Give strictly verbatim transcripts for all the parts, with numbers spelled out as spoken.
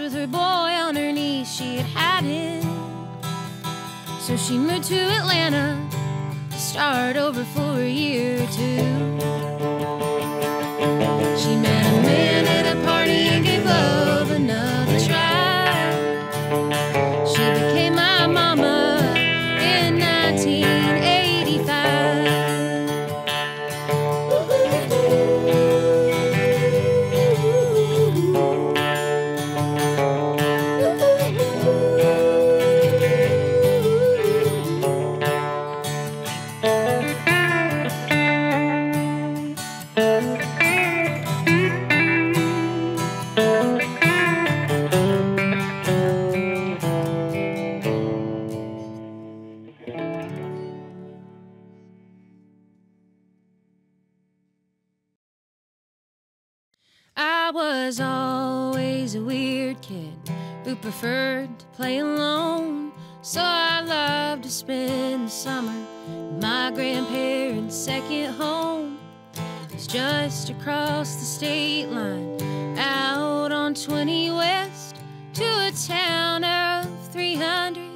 With her boy on her knees, she had had it. So she moved to Atlanta to start over for a year or two. She met a man at a party and gave love another try. She became my mama in nineteen eighty-five. Preferred to play alone, so I loved to spend the summer in my grandparents' second home. It was just across the state line, out on twenty West, to a town of three hundred,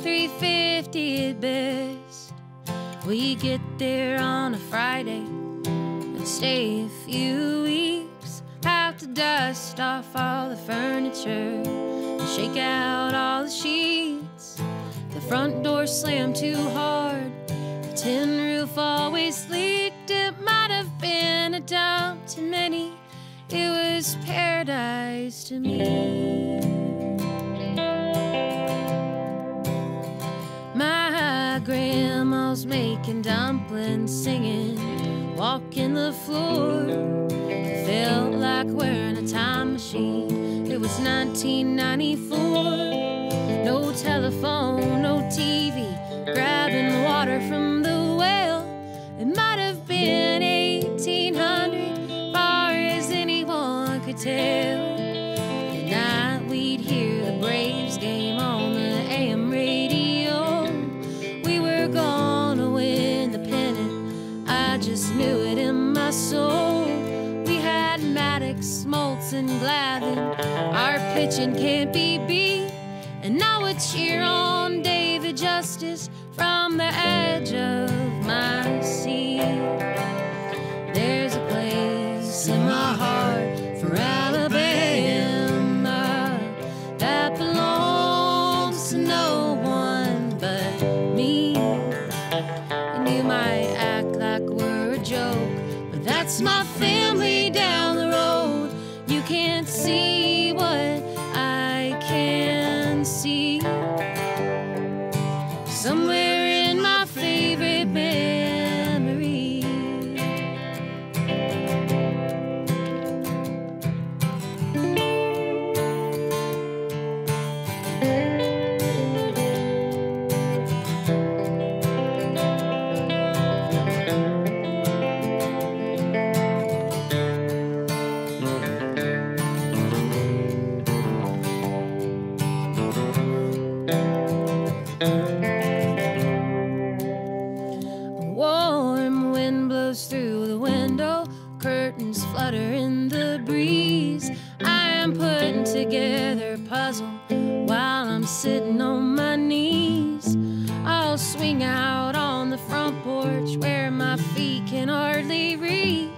three fifty at best. We get there on a Friday and stay a few weeks, have to dust off all the furniture, shake out all the sheets. The front door slammed too hard, the tin roof always leaked. It might have been a dump to many, it was paradise to me. My grandma's making dumplings, singing walking the floor. It felt like we're in a time machine. It was nineteen ninety-four. No telephone, no T V. Grabbing water from the well. It might have been eighteen hundred, far as anyone could tell. At night we'd hear the Braves game on the A M radio. We were gonna win the pennant, I just knew it in my soul. We had Maddux, Smoltz, and Glavine. Our pitching can't be beat. And I would cheer on David Justice from the edge of my seat. There's a place in my heart for Alabama that belongs to no one but me. And you might act like we're a joke, but that's my family down the road. You can't see what I can see. Somewhere in my favorite memory. Through the window, curtains flutter in the breeze. I am putting together a puzzle while I'm sitting on my knees. I'll swing out on the front porch where my feet can hardly reach,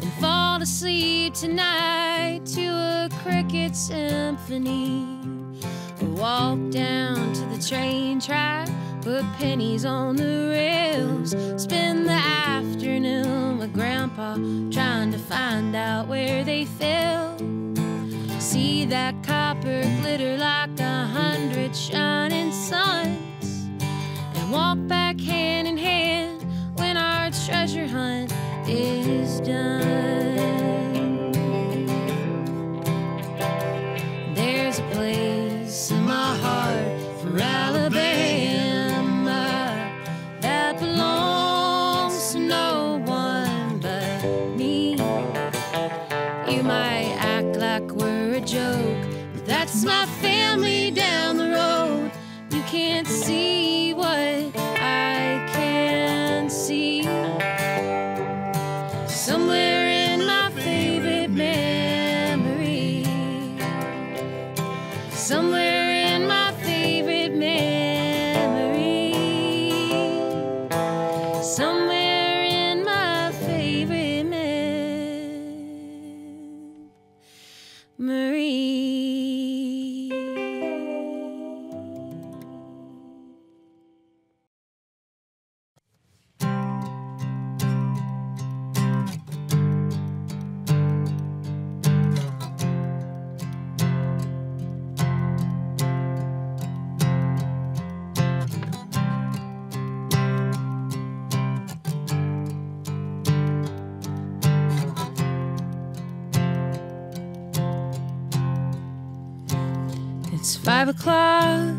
and fall asleep tonight to a cricket symphony. I'll walk down to the train track, put pennies on the rails, spend the afternoon with Grandpa trying to find out where they fell. See that copper glitter like a hundred shining suns, and walk back hand in hand when our treasure hunt is done. There's a place in my heart for Alabama that belongs to no one but me. You might act like we're a joke, but that's my family down the road. You can't see what I can see. Somewhere in my favorite memory. Somewhere. Somewhere in my favorite memory. It's five o'clock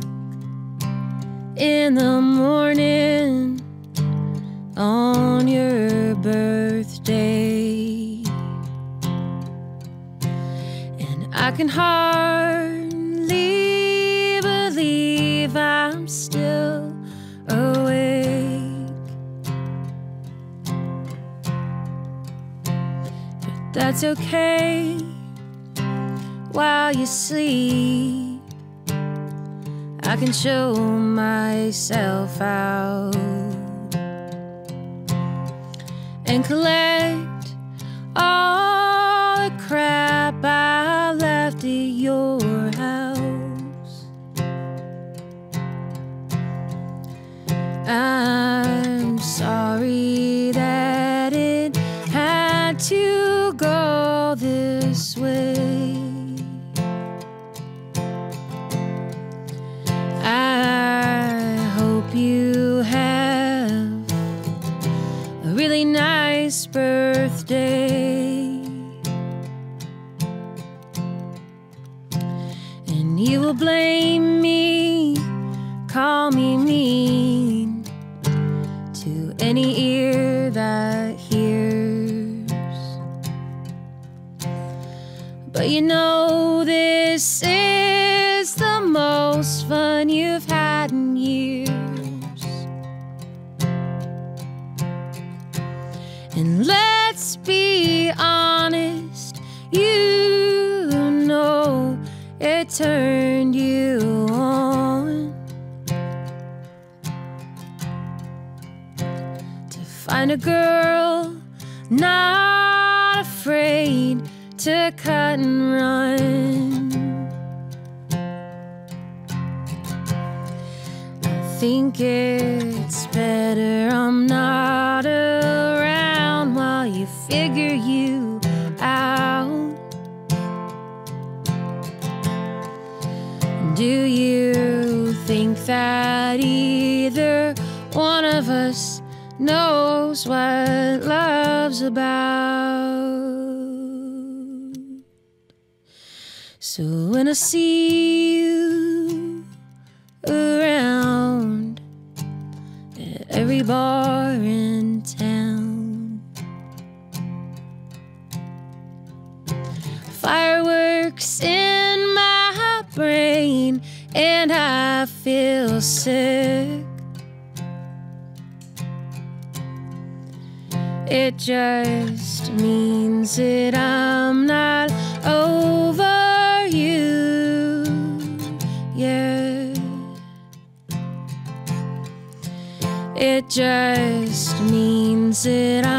in the morning on your birthday, and I can hardly believe I'm still awake. But that's okay. While you sleep, I can show myself out and collect all the crap I left at your house. I'm sorry that it had to go this way. I hope you have a really nice You will blame me, call me mean to any ear that hears. But you know this is the most fun you've had in years. And let's be honest, you know it turned you on to find a girl not afraid to cut and run. I think it's better I'm not around while you figure you out. Do you think that either one of us knows what love's about? So when I see you around at every bar in town, fireworks in my brain, and I feel sick. It just means that I'm not over you, yeah. It just means that I'm